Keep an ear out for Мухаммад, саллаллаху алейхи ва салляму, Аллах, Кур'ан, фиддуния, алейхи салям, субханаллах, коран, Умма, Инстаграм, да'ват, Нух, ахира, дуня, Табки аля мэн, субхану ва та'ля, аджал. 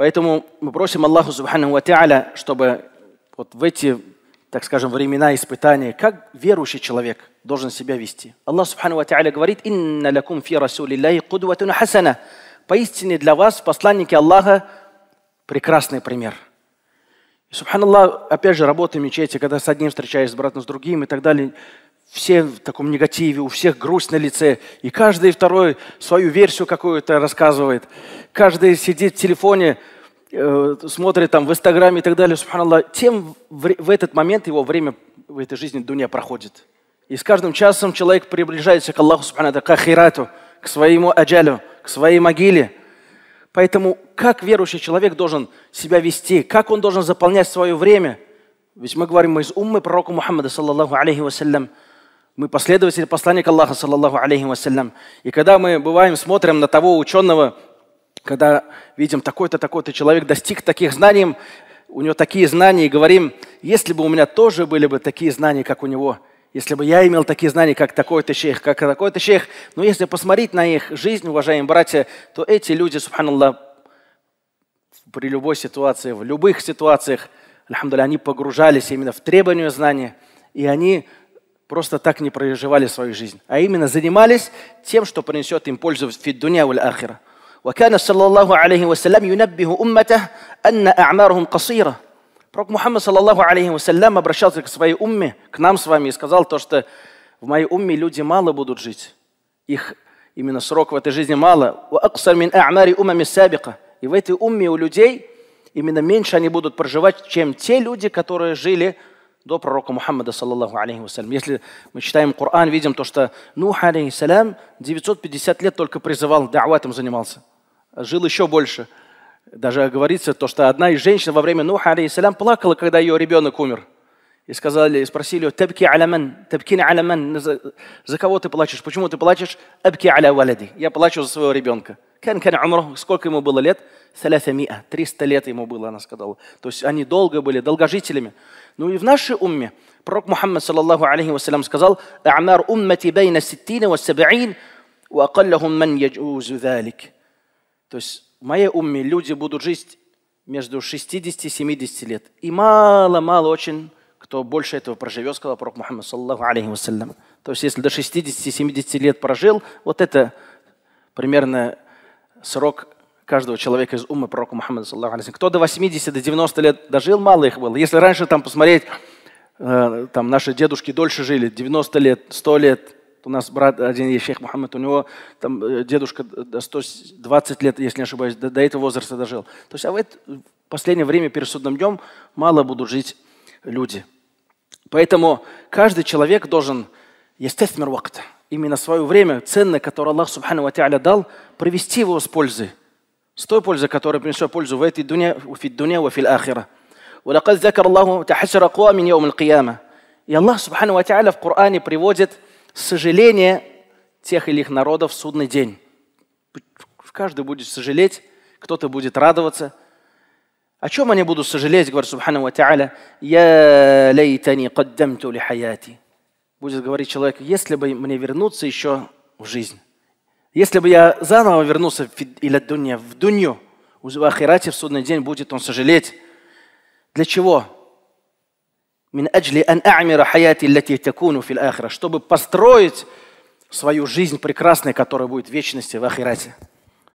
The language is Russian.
Поэтому мы просим Аллаху субхану ва та'ля, чтобы вот в эти, так скажем, времена испытания, как верующий человек должен себя вести. Аллах субхану ва та'ля говорит: «Инна лакум фи расулиллахи кудватун хасана». Поистине для вас, посланники Аллаха, прекрасный пример. И, субханаллах, опять же, работа мечети, когда с одним встречаешься, братом с другим и так далее, все в таком негативе, у всех грусть на лице, и каждый второй свою версию какую-то рассказывает. Каждый сидит в телефоне, смотрит там в Инстаграме и так далее, субханаллах. Тем в этот момент его время в этой жизни дуня проходит. И с каждым часом человек приближается к Аллаху, субханаллах, к ахирату, к своему аджалю, к своей могиле. Поэтому как верующий человек должен себя вести, как он должен заполнять свое время? Ведь мы говорим, мы из уммы пророка Мухаммада, саллаллаху алейхи ва салляму. Мы последователи посланника Аллаха, саллаллаху алейхи ва салляму. И когда мы бываем, смотрим на того ученого, когда видим, такой-то, такой-то человек достиг таких знаний, у него такие знания, и говорим, если бы у меня тоже были бы такие знания, как у него, если бы я имел такие знания, как такой-то шейх, но если посмотреть на их жизнь, уважаемые братья, то эти люди, субханаллах, при любой ситуации, в любых ситуациях, альхамдулилля, они погружались именно в требования знания, и они просто так не проживали свою жизнь, а именно занимались тем, что принесет им пользу в фиддуния валь ахира. وكان صلى الله عليه وسلم ينبه أمته أن أعمارهم قصيرة. Пророк Мухаммад, саллаллаху алейхи ва саллям, обращался к своей умме, к нам с вами, и сказал то, что в моей умме люди мало будут жить. Их именно срок в этой жизни мало. И в этой умме у людей именно меньше они будут проживать, чем те люди, которые жили до пророка Мухаммада, саллаллаху алейхи ва саллям. Если мы читаем Кур'ан, видим то, что Нух, алейхи салям, 950 лет только призывал, да'ватом занимался. Жил еще больше. Даже говорится то, что одна из женщин во время Нуха, алейхиссалям, плакала, когда ее ребенок умер. И сказали, спросили ее: «Табки аля мэн, табки аля мэн, за кого ты плачешь? Почему ты плачешь?» «Абки аля валяди». Я плачу за своего ребенка. Сколько ему было лет? 300 лет ему было, она сказала. То есть они долго были долгожителями. Ну и в нашей умме пророк Мухаммад, саллаллаху алейхи вассалям, сказал: «А'мар уммати байна 60 ва 70, ва акаллахум ман яджузу залик». То есть в моей умме люди будут жить между 60 и 70 лет. И мало-мало очень, кто больше этого проживет, сказал пророк Мухаммад, саллаллаху алейхи ва саллям. То есть если до 60-70 лет прожил, вот это примерно срок каждого человека из уммы пророка Мухаммада, саллаллаху алейхи ва саллям. Кто до 80-90 лет дожил, мало их было. Если раньше там посмотреть, там наши дедушки дольше жили, 90 лет, 100 лет. У нас брат один есть, шейх Мухаммад, у него там дедушка 120 лет, если не ошибаюсь, до этого возраста дожил. То есть, а в это последнее время перед судным днем мало будут жить люди. Поэтому каждый человек должен, естественно, именно свое время, ценное, которое Аллах субхану ва та'ля дал, провести его с пользой. С той пользой, которая принесет пользу в этой дуне, в фиддуния, в фил-ахира. И Аллах субхану ва та'ля в Коране приводит сожаление тех или иных народов в судный день. Каждый будет сожалеть, кто-то будет радоваться. О чем они будут сожалеть, говорит субхану ва та'ля: «Я лейтани каддамту ли хаяти». Будет говорить человек: если бы мне вернуться еще в жизнь, если бы я заново вернулся в дунью, в ахирате, в судный день будет он сожалеть. Для чего? Чтобы построить свою жизнь прекрасной, которая будет в вечности в ахирате.